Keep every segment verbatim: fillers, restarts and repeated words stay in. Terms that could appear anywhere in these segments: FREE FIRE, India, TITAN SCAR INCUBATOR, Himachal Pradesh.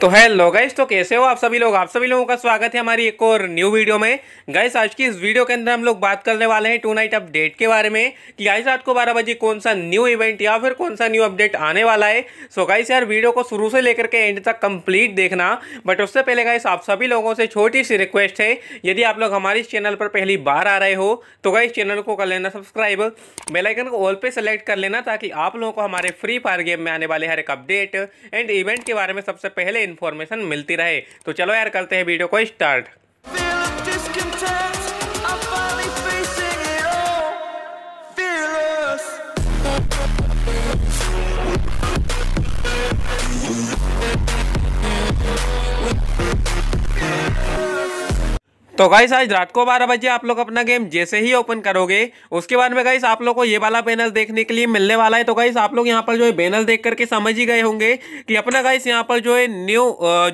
तो hello guys, तो कैसे हो आप सभी लोग। आप सभी लोगों का स्वागत है हमारी एक और न्यू वीडियो में। गाइस आज की इस वीडियो के अंदर हम लोग बात करने वाले हैं टू नाइट अपडेट के बारे में कि गाइस रात को बारह बजे कौन सा न्यू इवेंट या फिर कौन सा न्यू अपडेट आने वाला है। सो गाइस यार वीडियो को शुरू से लेकर के एंड तक कंप्लीट देखना। बट उससे पहले गाइस आप सभी लोगों से छोटी सी रिक्वेस्ट है, यदि आप लोग हमारे इस चैनल पर पहली बार आ रहे हो तो गाइस चैनल को कर लेना सब्सक्राइब, बेल आइकन को ऑल पे सेलेक्ट कर लेना ताकि आप लोगों को हमारे फ्री फायर गेम में आने वाले हर एक अपडेट एंड इवेंट के बारे में सबसे पहले इंफॉर्मेशन मिलती रहे। तो चलो यार करते हैं वीडियो को स्टार्ट। तो गाइस आज रात को बारह बजे आप लोग अपना गेम जैसे ही ओपन करोगे उसके बाद में गाइस आप लोग को ये वाला बैनर देखने के लिए मिलने वाला है। तो गाइस आप लोग यहाँ पर जो है बैनर देख करके समझ ही गए होंगे कि अपना गाइस यहाँ पर जो है न्यू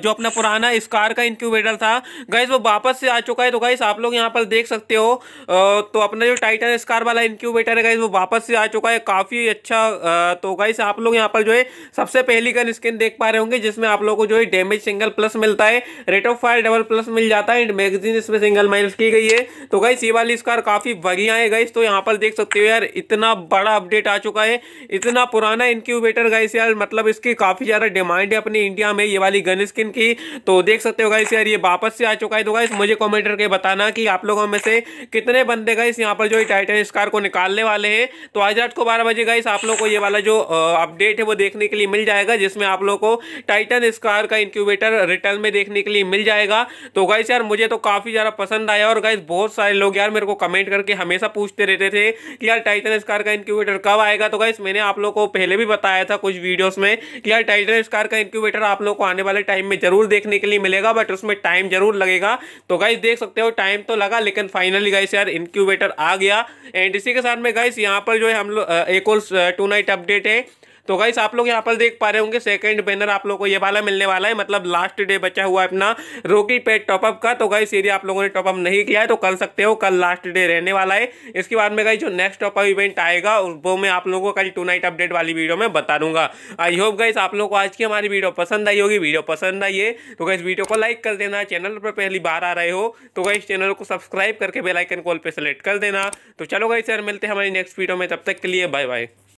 जो अपना पुराना स्कार का इंक्यूबेटर था गाइस वो वापस से आ चुका है। तो गाइस आप लोग यहाँ पर देख सकते हो। तो अपना जो टाइटन स्कार वाला इंक्यूबेटर है गाइस वो वापस से आ चुका है, काफ़ी अच्छा। तो गाइस आप लोग यहाँ पर जो है सबसे पहली गन स्किन देख पा रहे होंगे जिसमें आप लोग को जो है डैमेज सिंगल प्लस मिलता है, rate of fire double plus मिल जाता है एंड मैगजीन सिंगल माइनस की गई है। तो गाइस ये वाली स्कार काफी बढ़िया है गाइस। तो यहाँ पर देख सकते हो यार इतना बड़ा अपडेट आ चुका है, इतना पुराना इंक्यूबेटर गाइस यार मतलब इसकी काफी ज्यादा डिमांड है अपने इंडिया में ये वाली गन स्किन की। तो देख सकते हो गाइस यार ये वापस से आ चुका है। तो गाइस मुझे कमेंट करके बताना कि आप लोगों में से कितने बंदे गाइस यहाँ पर जो टाइटन स्कार को निकालने वाले हैं। तो आज रात को बारह बजे गाइस आप लोग को ये वाला जो अपडेट है वो देखने के लिए मिल जाएगा जिसमें आप लोग को टाइटन स्कार का इंक्यूबेटर रिटर्न में देखने के लिए मिल जाएगा। तो गाइस यार मुझे तो काफी ज़्यादा पसंद आया और गाइस बहुत सारे लोग यार मेरे को कमेंट करके हमेशा पूछते रहते थे कि यार टाइटन स्कार का इंक्यूबेटर कब आएगा। तो गाइस मैंने आप लोगों को पहले भी बताया था कुछ वीडियोस में कि यार टाइटन स्कार का इंक्यूबेटर आप लोगों को आने वाले टाइम में जरूर देखने के लिए मिलेगा, बट उसमें टाइम जरूर लगेगा। तो गाइस देख सकते हो टाइम तो लगा लेकिन फाइनली गाइस यार इंक्यूबेटर आ गया। एंड इसी के साथ में गाइस यहाँ पर जो है हम लोग एक और टू नाइट अपडेट है। तो गाइस आप लोग यहाँ पर देख पा रहे होंगे सेकंड बैनर आप लोगों को ये वाला मिलने वाला है, मतलब लास्ट डे बचा हुआ है अपना रोकी पेट टॉपअप का। तो गाइस यदि आप लोगों ने टॉपअप नहीं किया है तो कर सकते हो, कल लास्ट डे रहने वाला है। इसके बाद में गाइस जो नेक्स्ट टॉपअप इवेंट आएगा वो मैं आप लोगों को कल टू नाइट अपडेट वाली वीडियो में बता दूंगा। आई होप गाइस आप लोग को आज की हमारी वीडियो पसंद आई होगी। वीडियो पसंद आई है तो गाइस वीडियो को लाइक कर देना। चैनल पर पहली बार आ रहे हो तो गाइस चैनल को सब्सक्राइब करके बेल आइकन को ऑल पे सेलेक्ट कर देना। तो चलो गाइस यार मिलते हैं हमारी नेक्स्ट वीडियो में, तब तक के लिए बाय बाय।